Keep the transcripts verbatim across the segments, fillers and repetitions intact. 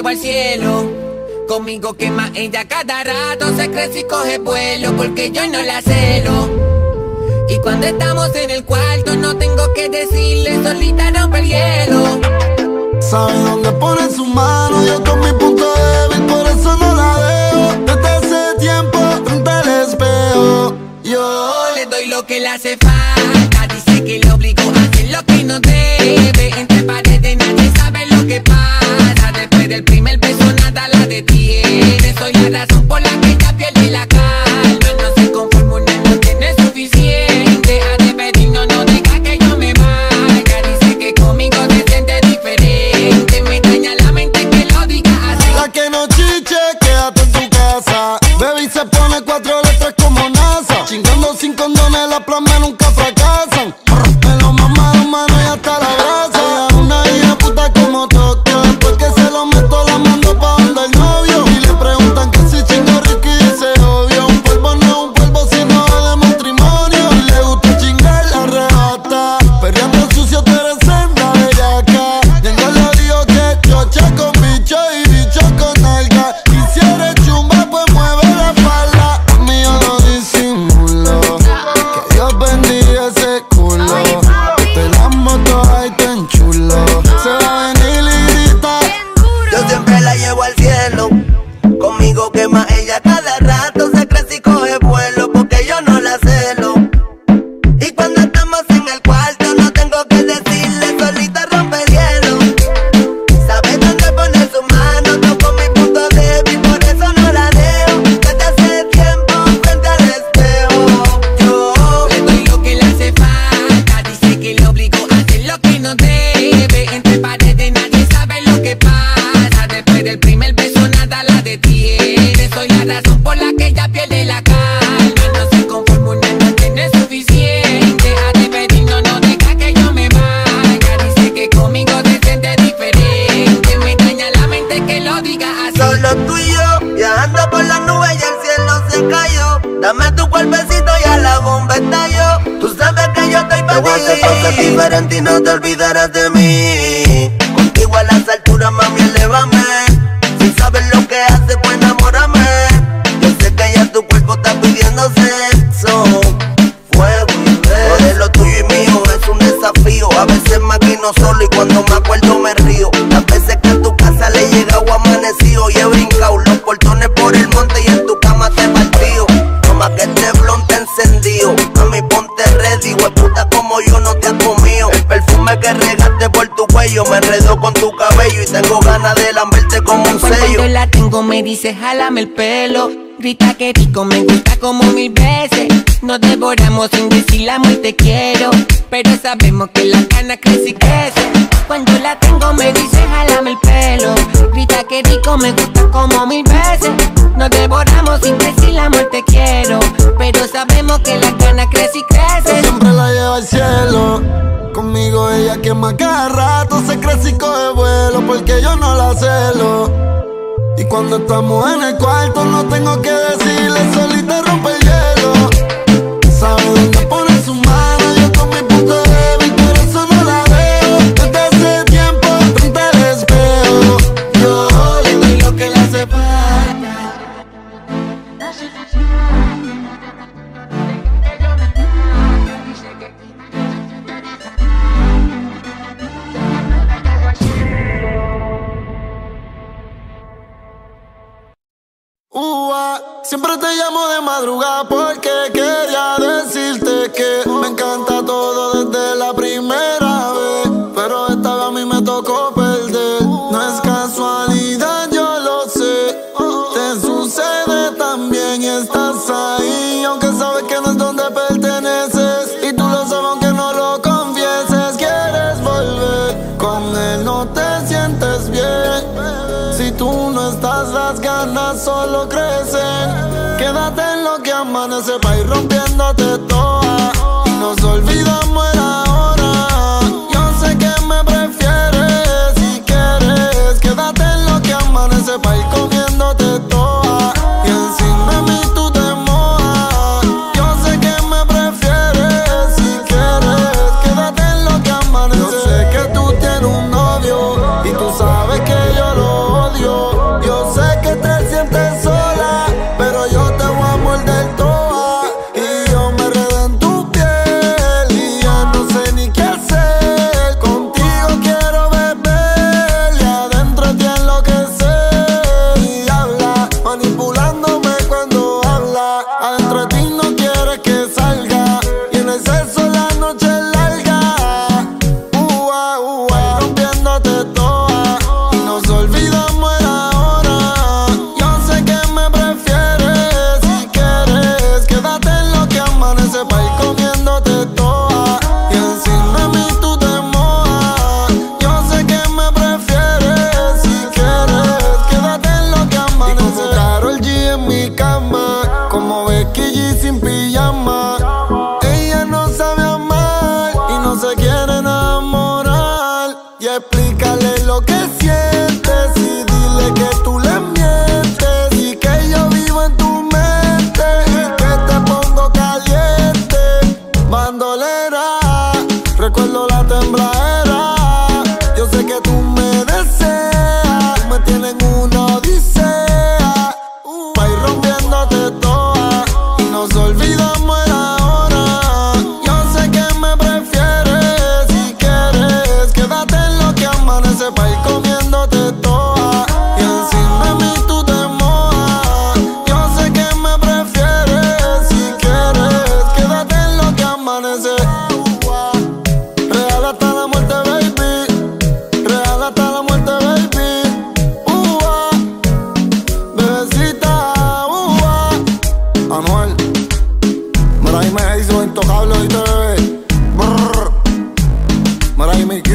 llevo al cielo. Conmigo quema ella cada rato, se crece y coge vuelo, porque yo no la celo. Y cuando estamos en el cuarto no tengo que decirle, solita rompe el hielo. Sabe dónde pone su mano, yo con mi punto débil, por eso no la dejo. Desde hace tiempo frente al espejo yo le doy lo que le hace falta. Dice que lo obligó a hacer lo que no debe. Entre paredes nadie sabe lo que pasa. Después del primer beso nada la detiene. Soy la razón por la que ella pierde la calma. No se conforma, una noche no es suficiente. A despedirnos no deja que yo me vaya. Dice que conmigo se siente diferente. Me daña la mente que lo diga así. La que no chiche, quédate en tu casa. Baby se pone cuatro letras como NASA. Chingando sin condones, las plasmas nunca fracasan. Me lo mama de mano y hasta la grasa. Una hija puta como Tokio. Después que se lo meto, la mando pa' donde el novio. Y le preguntan que si chingo rico y dice obvio. Un polvo no es un polvo sino de matrimonio. Y le gusta chingar la rata. Perreando sucio, tú eres senda bellaca. Yengo le digo que chocha con bicho y bicho con alga. Y si eres chumba, pues mueve la falda. Mío no disimulo. Que Dios bendiga ese culo. Te las motos ahí tan chulo. Se va a venir y grita. Yo siempre la llevo al cielo. Conmigo quema ella cada rato. Se crece y coge vuelo porque yo no la celo. Y cuando estamos en el cuarto no tengo que decirle, solita rompe el hielo. Sabe dónde pone su mano, toco mi punto débil, por eso no la dejo. Desde hace tiempo frente al espejo yo le doy lo que le hace falta. Dice que lo obligó a hacer lo que no debe. Entre paredes nadie sabe lo que pasa. Después del primer beso nada la detiene. Soy la razón por la que ella pierde la calma. No se conforma, una noche no es suficiente. A despedirnos no deja que yo me vaya. Dice que conmigo se siente diferente. Me daña la mente que lo diga así. Solo tú y yo, viajando por las nubes y el cielo se cayó. Dame tu cuerpecito y a la bomba estalló. Tú sabes que yo estoy pa' ti. Te voy a hacer cosas diferentes y no te olvidarás de mí. Contigo a las alturas, mami, elévame. Si sabes lo que haces, pues enamórame. Yo sé que ya tu cuerpo está pidiendo sexo, fuego y beso. Lo de lo tuyo y mío es un desafío. A veces me maquino solo y cuando me acuerdo me río. Las veces que a tu casa le he llegado amanecido y he brincado los portones por el monte y en tu cama te he partido. Mamá, que este blon te encendido. Mami, ponte ready, hueputa, como yo no te has comido. El perfume que regaste por tu cuello me enredó con tu cabello y tengo ganas de lamberte como un sello. Cuando la tengo me dice jálame el pelo. Grita que rico, me gusta como mil veces. Nos devoramos sin decir la muerte quiero. Pero sabemos que la cana crece y crece. Cuando la tengo me dice jálame el pelo. Grita que rico, me gusta como mil veces. Nos devoramos sin decir la muerte quiero. Pero sabemos que la cana crece y crece. Yo siempre la llevo al cielo. Conmigo ella quema cada rato. Se crece y coge vuelo porque yo no la celo. Y cuando estamos en el cuarto no tengo que decirle, solita rompe el hielo. Sabe dónde pone su mano, yo con mi punto débil, por eso no la veo. Desde hace tiempo frente al espejo yo le doy lo que le hace falta. Siempre te llamo de madrugada porque quería decirte que me encanta todo desde la primera vez, pero esta vez a mí me tocó perder. No es casualidad, yo lo sé. Te sucede también y estás ahí, aunque sabes que no es donde perteneces. Y tú lo sabes aunque no lo confieses. Quieres volver, con él no te sientes bien. Si tú no estás, las ganas solo crecen. Quédate en lo que amanece pa' ir rompiéndote toda. Y nos olvidamos el ahora. Yo sé que me prefieres si quieres. Quédate en lo que amanece pa' ir comiéndote toda. Y encima de mí tú te mojas. Yo sé que me prefieres si quieres. Quédate en lo que amanece. Yo sé que tú tienes un novio y tú sabes que yo lo odio. dándote toa y nos olvidamos el ahora. Yo sé que me prefieres, si quieres quédate en lo que amanece pa' ir comiéndote toa y encima de mí tú te mojas. Yo sé que me prefieres, si quieres quédate en lo que amanece. Real hasta la muerte, baby. Real hasta la muerte, baby. Anuel, Mariah Mary, los intocables hoy te bebé. Mariah Mary Q.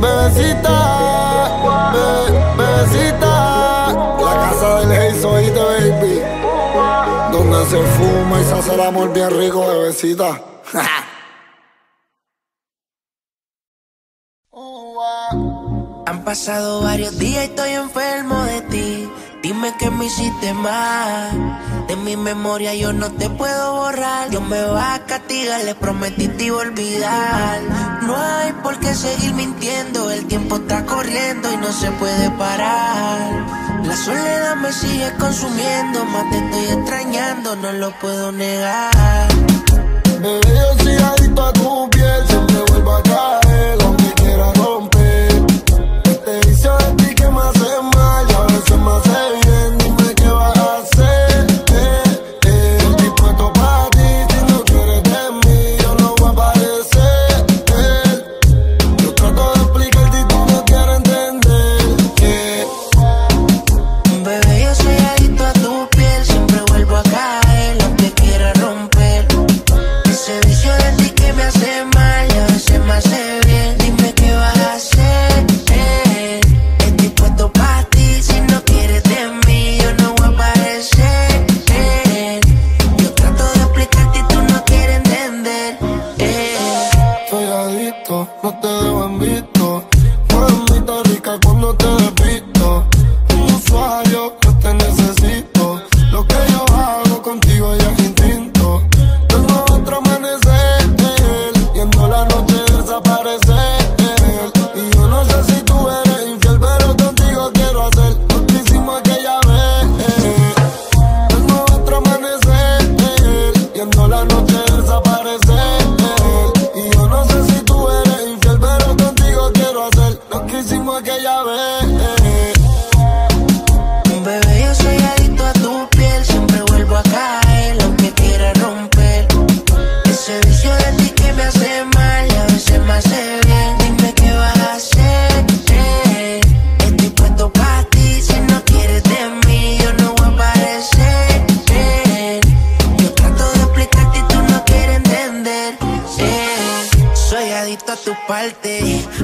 Bebecita, bebe, bebecita. La casa del Heizo, oíste, baby. Donde se fuma y se hace el amor bien rico, bebecita. Han pasado varios días y estoy enfermo de ti. Dime que me hiciste mal. De mi memoria yo no te puedo borrar. Dios me va a castigar, le prometí te iba a olvidar. No hay por qué seguir mintiendo. El tiempo está corriendo y no se puede parar. La soledad me sigue consumiendo. Más te estoy extrañando, no lo puedo negar. Bebé, yo soy adicto a tu piel. Siempre vuelvo a caer, aunque quiera romper. Te hice a ti que me hace mal y a veces me hace mal.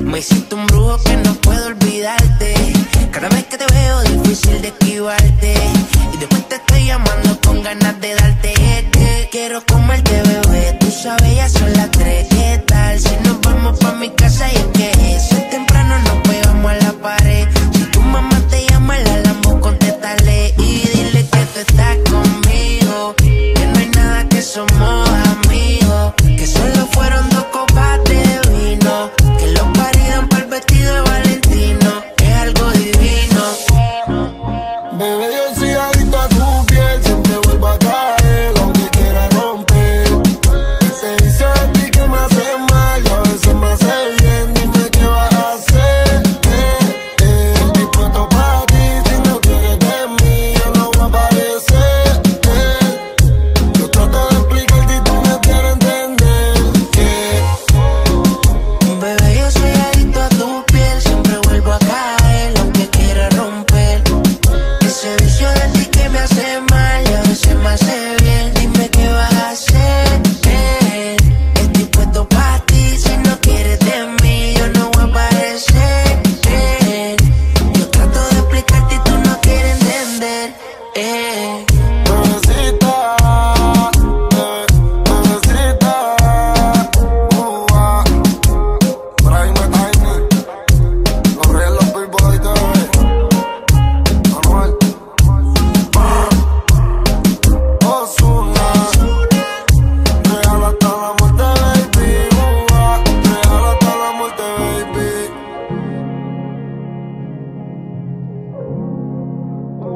Me siento un brujo que no puedo olvidarte. Cada vez que te veo difícil de esquivarte. Y después te estoy llamando con ganas de darte este. Quiero comerte, bebé, tú sabes, ya son las tres. ¿Qué tal si nos vamos pa' mi casa? Y es que eso es temprano, nos pegamos a la pared. Si tu mamá te llama, la lambo, contéstale y dile que tú estás conmigo, que no hay nada, que somos amigos, que solo fueron dos copas de vino, que lo parían por el vestido de Valentino. Es algo divino. Bebé, yo soy adicto a tu piel. Siempre vuelvo a caer, aunque quiera romper. Se dice a ti que me hace mal y a veces me hace bien. Dime qué vas a hacer. Eh, eh. Estoy dispuesto para ti. Si no quieres de mí, yo no voy a aparecer. Eh. Yo trato de explicarte y tú no quieres entender. Eh.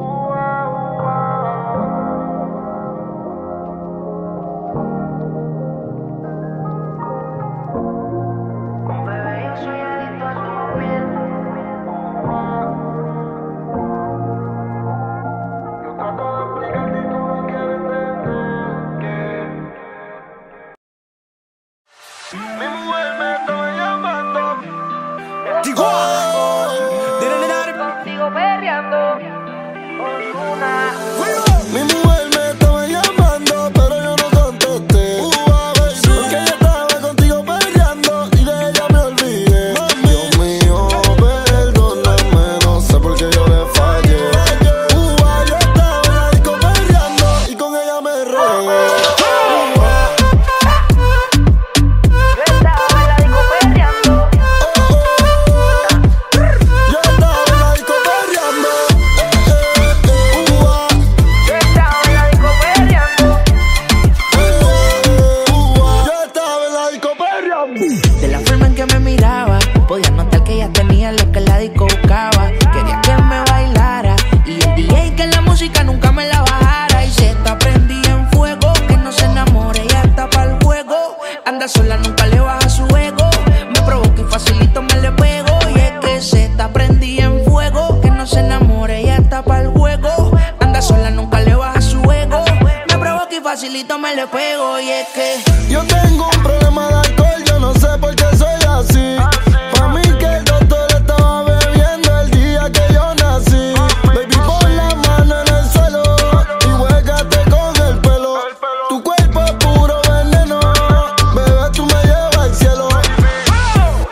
Oh, Facilito me le pego y es que yo tengo un problema de alcohol, yo no sé por qué soy así. Pa' mí que el doctor estaba bebiendo el día que yo nací. Baby, pon la mano en el suelo y juégate con el pelo. Tu cuerpo es puro veneno, bebé, tú me llevas al cielo.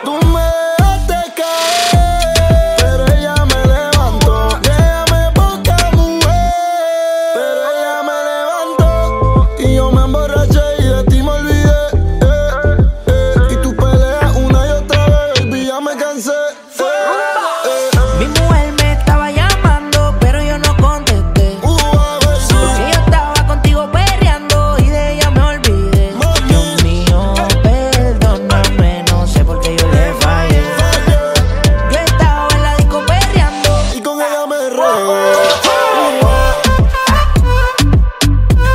Tú me dejaste caer, pero ella me levantó. Déjame poca mujer, pero ella me levantó. Y yo me emborraché y de ti me olvidé, eh, eh. Y tú peleas una y otra vez, baby, ya me cansé, eh, eh. Mi mujer me estaba llamando, pero yo no contesté. uh, Porque yo estaba contigo perreando y de ella me olvidé. Mami. Dios mío, perdóname, no sé por qué yo le fallé. Yo estaba en la disco perreando y con ella me regué.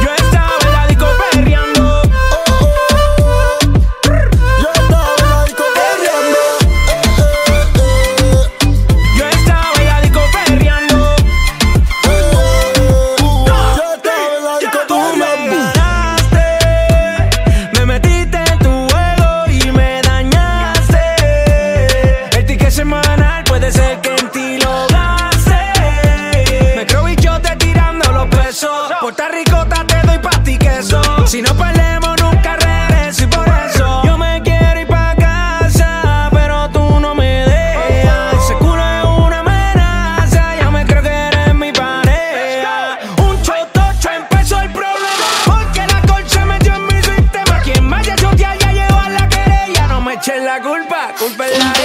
Si no perdemos nunca regreso y por eso yo me quiero ir pa' casa, pero tú no me dejas. Se cura es una amenaza, ya me creo que eres mi pareja. Un chotocho empezó el problema, porque la colcha se metió en mi sistema. Quien vaya yo te haya llevado la querella, no me eches la culpa, culpa es la vida.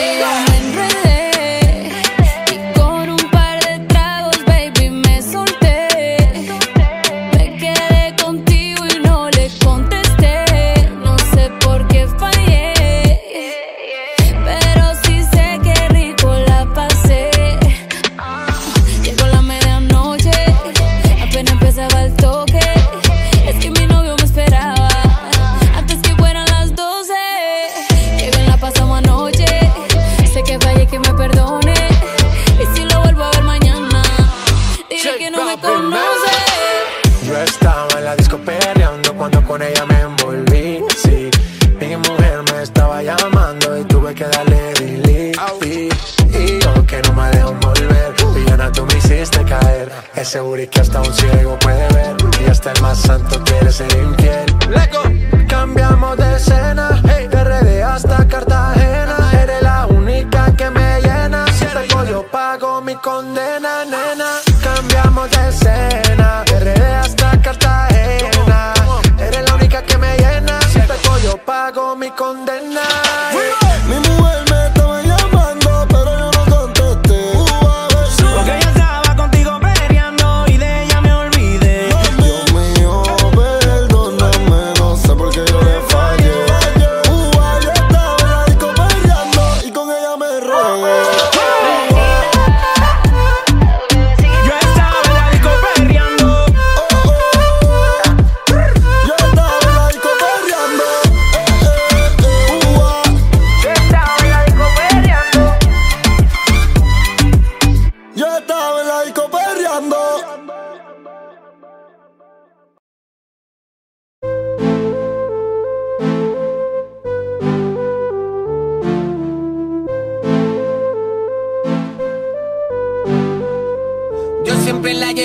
Ese booty que hasta un ciego puede ver, y hasta el más santo quiere ser infiel. Lego. Cambiamos de escena, hey. De R D hasta Cartagena, eres la única que me llena. Si te cojo yo pago mi condena, nena. Cambiamos de escena, de R D hasta Cartagena, eres la única que me llena. Si te cojo yo pago mi condena.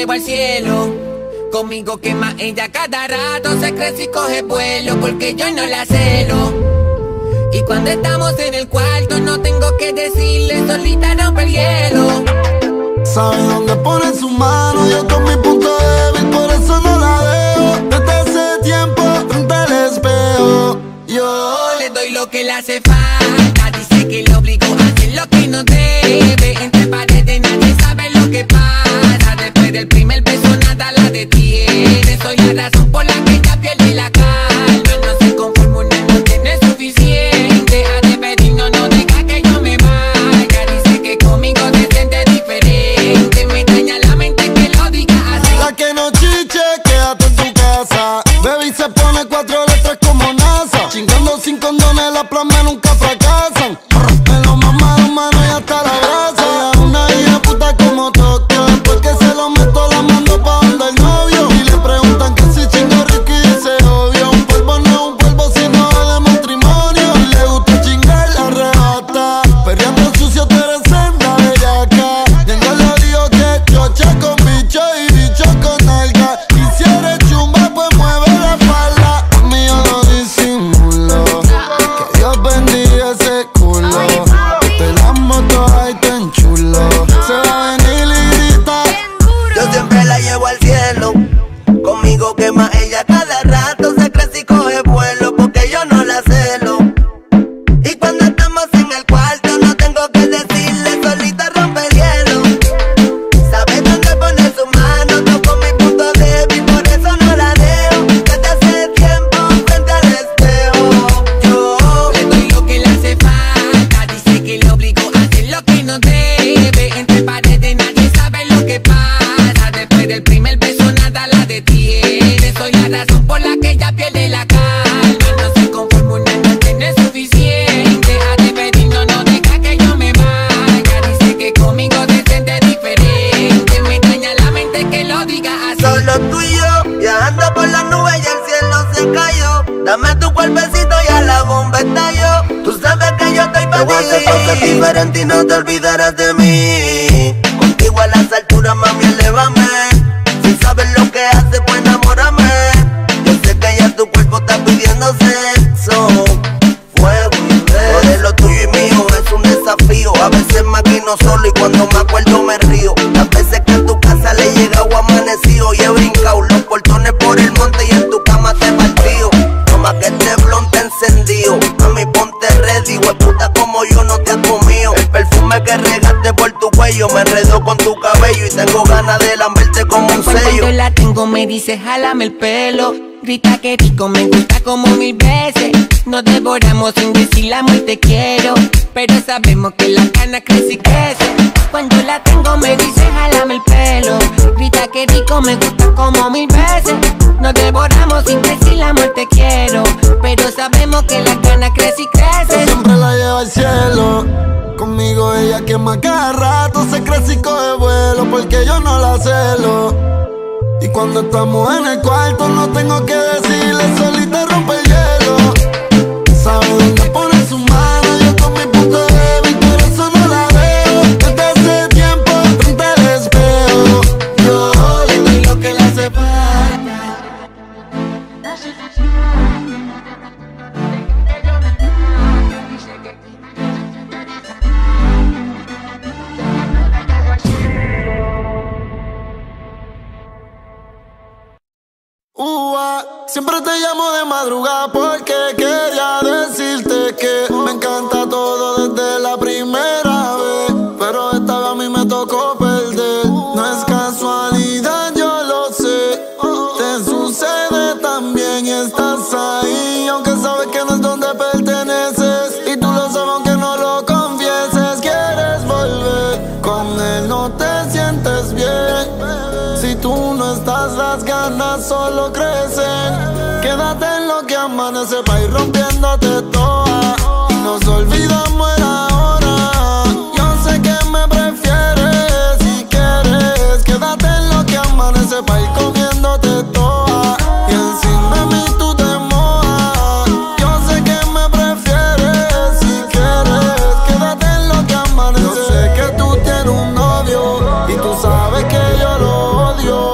llego al cielo. Conmigo quema ella cada rato, se crece y coge vuelo, porque yo no la celo. Y cuando estamos en el cuarto no tengo que decirle, solita rompe el hielo. Sabe dónde pone su mano, yo con mi punto débil, por eso no la veo. Desde hace tiempo frente al espejo yo le doy lo que le hace falta. Dice que lo obligó a hacer lo que no debe. Entre paredes nadie sabe lo que pasa. Después del primer beso nada la detiene. Soy la razón por la que ella pierde la calma. No se conforma, una noche no es suficiente. A despedirnos no deja que yo me vaya. Dice que conmigo se siente diferente. Me daña la mente que lo diga así. La que no chiche, quédate en tu casa. Baby se pone cuatro letras como NASA. Chingando sin condones, la plasma nunca fracasan. Me lo mamaron, mano, y hasta la grasa. Ella es una hija puta como Tokio. Después que se lo meto, la mando pa' donde el novio. Y le preguntan que si chingo rico y dice obvio. Un polvo no es un polvo, sino de matrimonio. Le gusta chingar, la arrebata. Perreando sucio, tú eres senda bellaca. Y ella le dijo que chocha con bicho y bicho con nalga. Y si eres chumba, pues mueve la falda. Mío no disimulo. Que Dios bendiga ese culo. Te las motos ahí tan chulo. Se va a venir y grita. Yo siempre la llevo al cielo. Conmigo quema ella cada rato. Se crece y coge vuelo, porque yo no la celo. Y cuando estamos en el cuarto no tengo que decirle, solita rompe el hielo. Sabe dónde pone su mano, toco mi punto débil, por eso no la dejo. Desde hace tiempo frente al espejo yo le doy lo que le hace falta. Dice que lo obligó a hacer lo que no debe. Entre paredes nadie sabe lo que pasa. Después del primer beso nada la detiene. Soy la razón por la que ella pierde la calma. No se conforma, una noche no es suficiente. A despedirnos no deja que yo me vaya. Dice que conmigo se siente diferente. Me daña la mente que lo diga así. Solo tú y yo, viajando por las nubes y el cielo se cayó. Dame tu cuerpecito y a la bomba estalló. Tú sabes que yo estoy pa' ti. Te voy a hacer cosas diferentes y no te olvidarás de mí. Contigo a las alturas, mami, elévame. Si sabes lo que haces, pues enamórame. Yo sé que ya tu cuerpo está pidiendo sexo, fuego y beso. Lo de lo tuyo y mío es un desafío. A veces me maquino solo y cuando me acuerdo me río. Las veces que a tu casa le he llegado amanecido y he brincado los portones por el monte y en tu cama te partío. No más que este blon te encendido. Mami, ponte ready, hueputa, como yo no te has comido. El perfume que regaste por tu cuello me enredó con tu cabello y tengo ganas de lamberte como un sello. Cuando la tengo me dice jálame el pelo. Grita que rico, me gusta como mil veces. Nos devoramos sin decir la muerte quiero. Pero sabemos que la cana crece y crece. Cuando la tengo me dice jálame el pelo. Grita que rico, me gusta como mil veces. Nos devoramos sin decir la muerte quiero. Pero sabemos que la cana crece y crece. Yo siempre la llevo al cielo. Conmigo ella quema cada rato. Se crece y coge vuelo, porque yo no la celo. Y cuando estamos en el cuarto no tengo que decirle, solita rompe el hielo. Sabe dónde pone su mano, yo con mi punto débil, por eso no la veo. Desde hace tiempo frente al espejo yo le doy lo que le hace falta. Siempre te llamo de madrugada porque quería decirte que me encanta todo desde la primera vez, pero esta vez a mí me tocó perder. No es casualidad, yo lo sé. Te sucede también y estás ahí, aunque sabes que no es donde perteneces. Y tú lo sabes aunque no lo confieses. Quieres volver, con él no te sientes bien. Si tú no estás, las ganas solo crecen. Quédate en lo que amanece pa' ir rompiéndote toa. Nos olvidamos el ahora. Yo sé que me prefieres si quieres. Quédate en lo que amanece pa' ir comiéndote toa. Y encima de mí tú te mojas. Yo sé que me prefieres si quieres. Quédate en lo que amanece. Yo sé que tú tienes un novio y tú sabes que yo lo odio.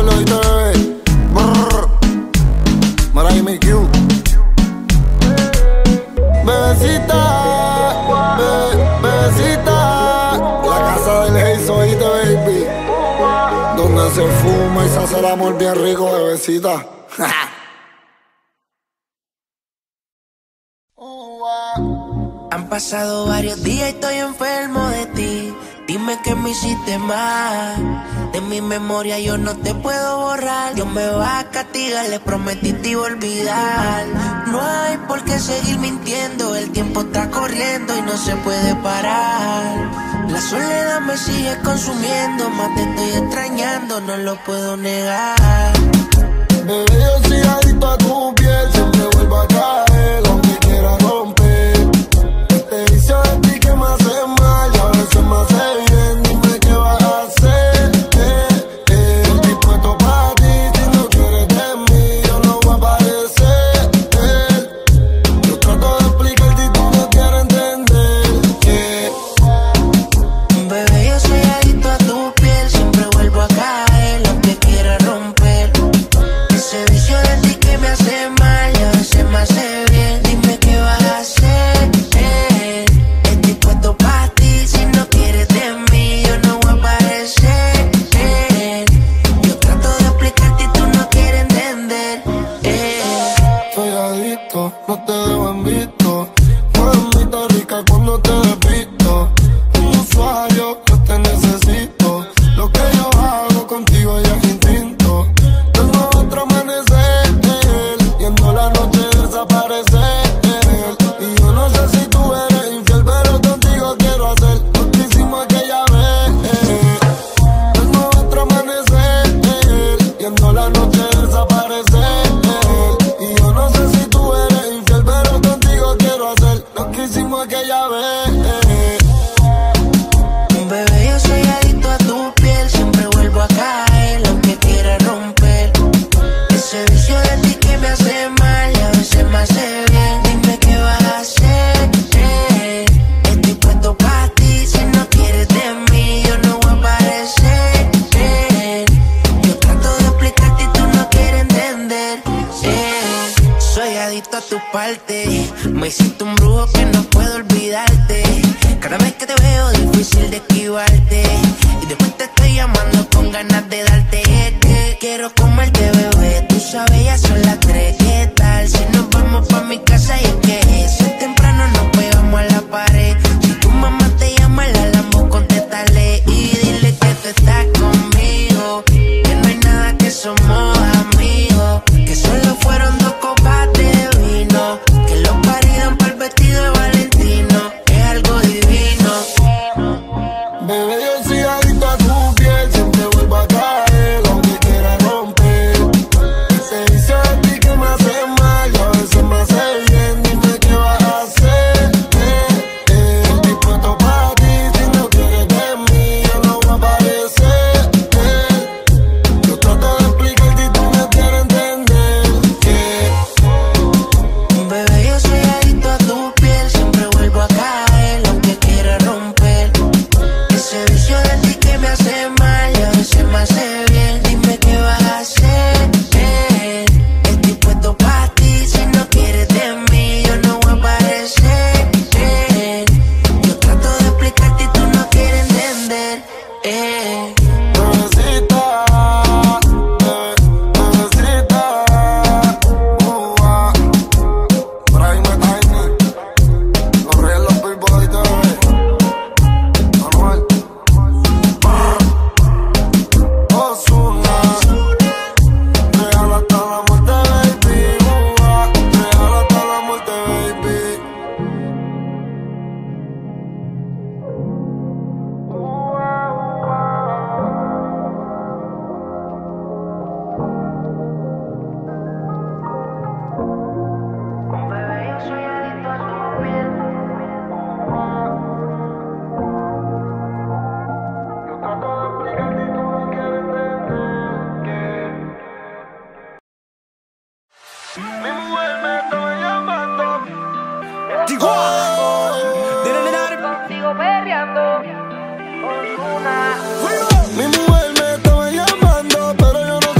Pablo y T V. Mariah y Miss Q. Bebecita, bebe, bebecita. La casa del Heizo, oíste, baby. Donde se fuma y se hace el amor bien rico, bebecita. Han pasado varios días y estoy enfermo de ti. Dime que me hiciste mal. De mi memoria yo no te puedo borrar. Dios me va a castigar, le prometí te iba a olvidar. No hay por qué seguir mintiendo. El tiempo está corriendo y no se puede parar. La soledad me sigue consumiendo. Más te estoy extrañando, no lo puedo negar. Bebé, yo soy adicto a tu piel. Siempre vuelvo a caer, aunque quiera romper. Mi mujer me estaba llamando, pero yo no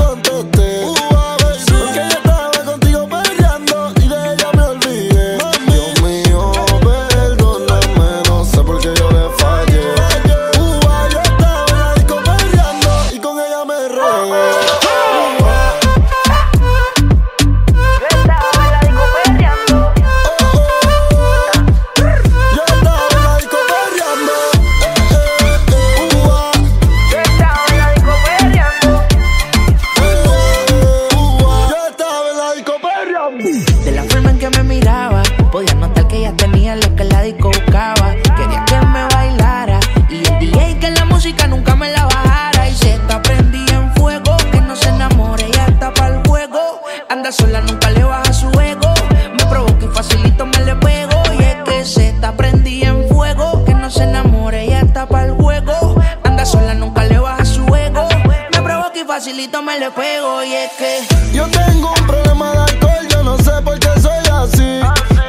y es que yo tengo un problema de alcohol, yo no sé por qué soy así.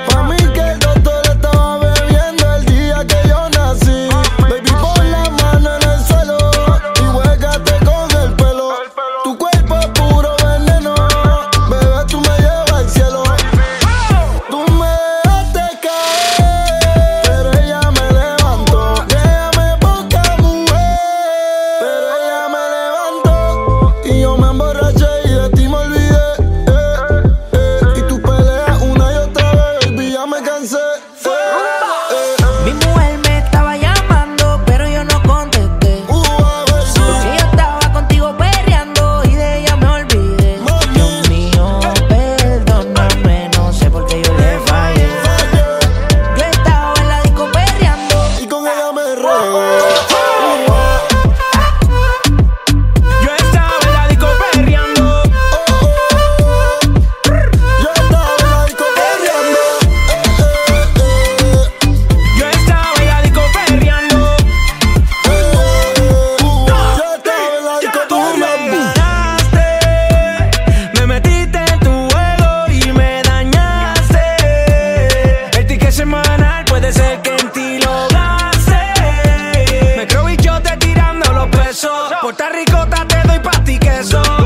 Pa' mí que el doctor estaba bebiendo el día que yo nací. Baby, pon la mano en el suelo y huélgate con el pelo. Tu cuerpo es puro veneno, bebé, tú me llevas al cielo. Tú me dejaste caer, pero ella me levantó. Déjame poca mujer, pero ella me levantó. Y yo me emborraché y de ti me olvidé.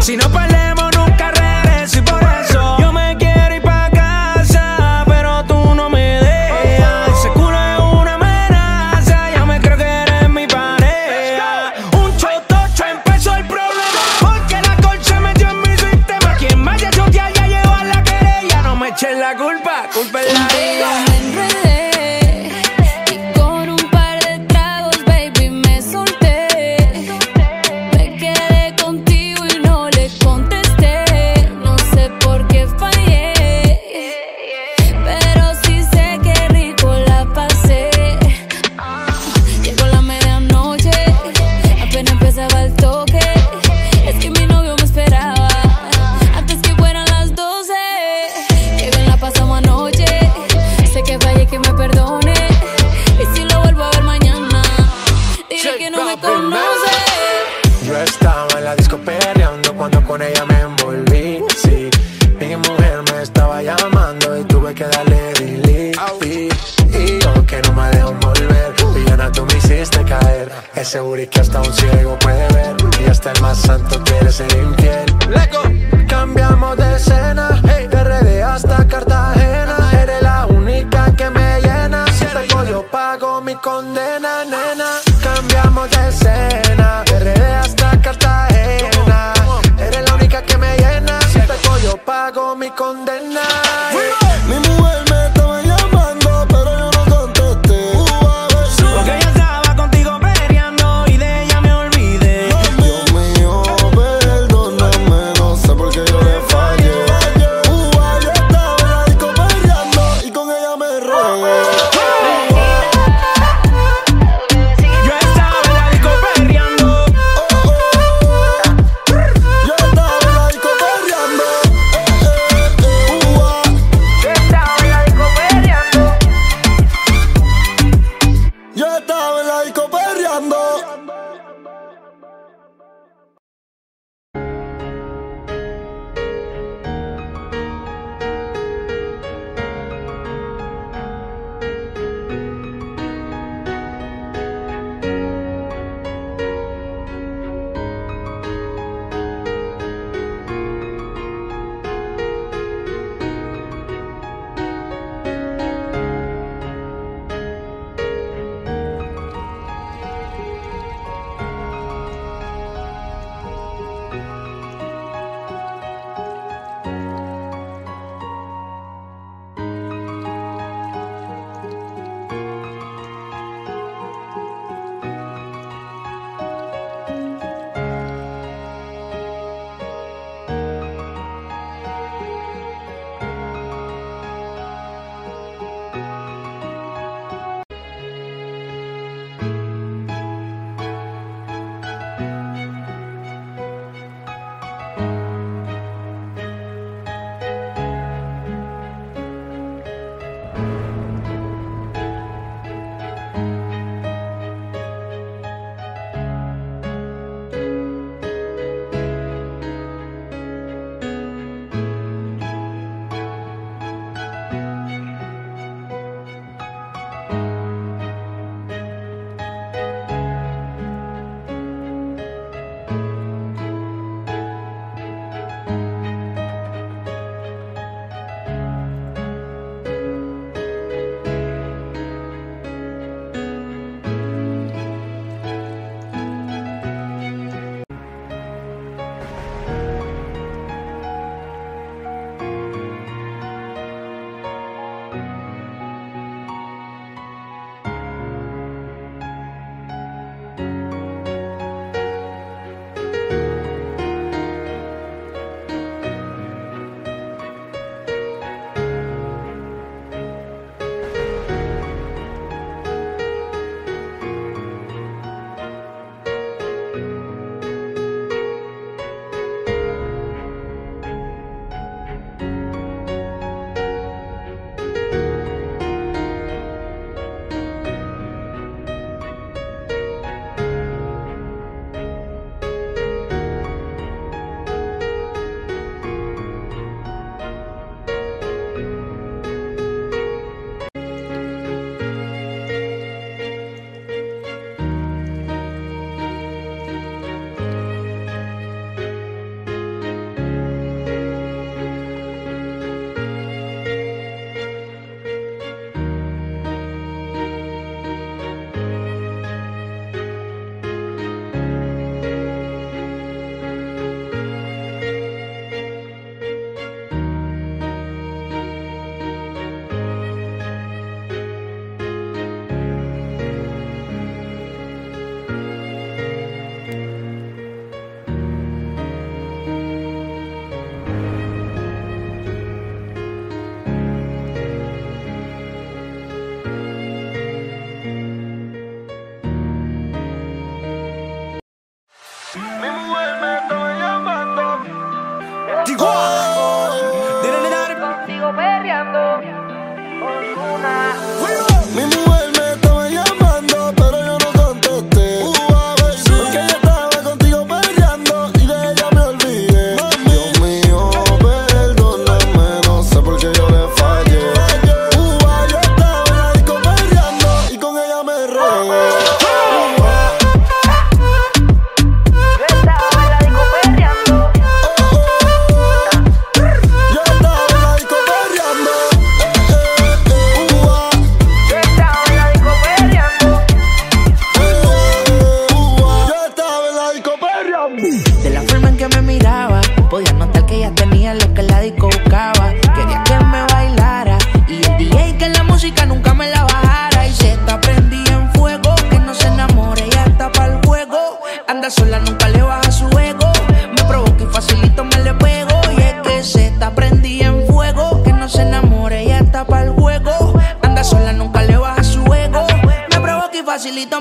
Si no perdemos nunca regreso y por eso yo me quiero ir pa' casa, pero tú no me dejas. Ese culo es una amenaza, ya me creo que eres mi pareja. Un chotocho empezó el problema, porque la alcohol se metió en mi sistema. Quien más ya chotea ya llegó a la querella. No me echen la culpa, culpa es la vida. Yo estaba en la disco perreando cuando con ella me envolví, sí. Mi mujer me estaba llamando y tuve que darle delete. Y yo que no me dejo volver, villana, tú me hiciste caer. Ese booty que hasta un ciego puede ver, y hasta el más santo quiere ser infiel. Leco. Cambiamos de escena, hey, de R D hasta Cartagena. Eres la única que me llena, si te cojo yo pago mi condena, nena. Cambiamos de escena, de R D hasta Cartagena. Eres la única que me llena, si te cojo yo pago mi condena. Mi mujer me estaba llamando, pero yo no contesté. Porque yo estaba contigo peleando y de ella me olvidé. Dios mío, perdóname, no sé por qué yo le fallé. Yo estaba en la disco peleando y con ella me regué.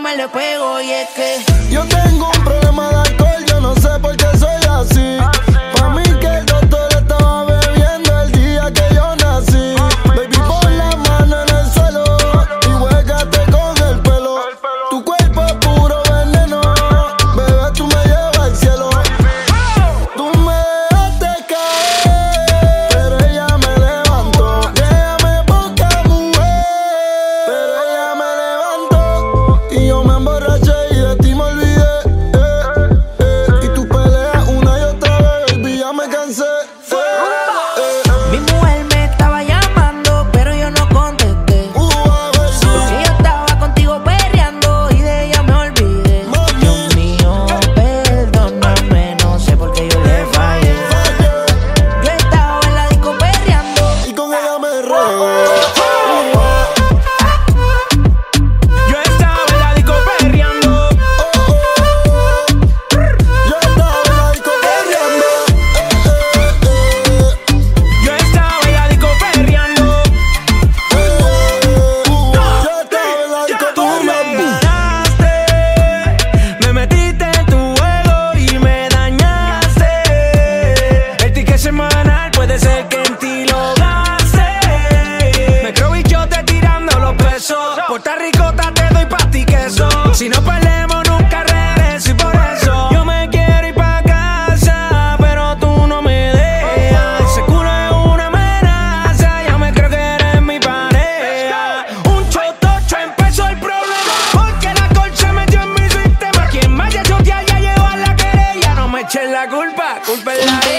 Me le pego y es que yo tengo un problema de alcohol, yo no sé por qué soy así. Pa' mí que el doctor estaba bebiendo el día que yo nací. Baby, pon la mano en el suelo y juégate con el pelo. Tu cuerpo es puro veneno, bebé, tú me llevas al cielo. Tú me dejaste caer, pero ella me levantó. Déjame poca mujer, pero ella me levantó. Y yo me emborraché y de ti me olvidé, eh, eh. Y tú peleas una y otra vez, baby, ya me cansé, eh, eh. Mi mujer me estaba llamando, pero yo no contesté. uh, Porque yo estaba contigo perreando y de ella me olvidé. Mami. Dios mío, perdóname, no sé por qué yo le fallé. Yo estaba en la disco perreando y con ella me regué. Si no peleemos nunca regreso y por eso yo me quiero ir pa' casa, pero tú no me dejas. Se cura es una amenaza, ya me creo que eres mi pareja. Un chotocho empezó el problema, porque el alcohol se metió en mi sistema. Quien vaya yo te haya llevado la querella, no me eches la culpa, culpa es la vida.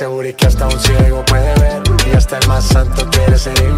Seguro que hasta un ciego puede ver, y hasta el más santo quiere ser inmortal.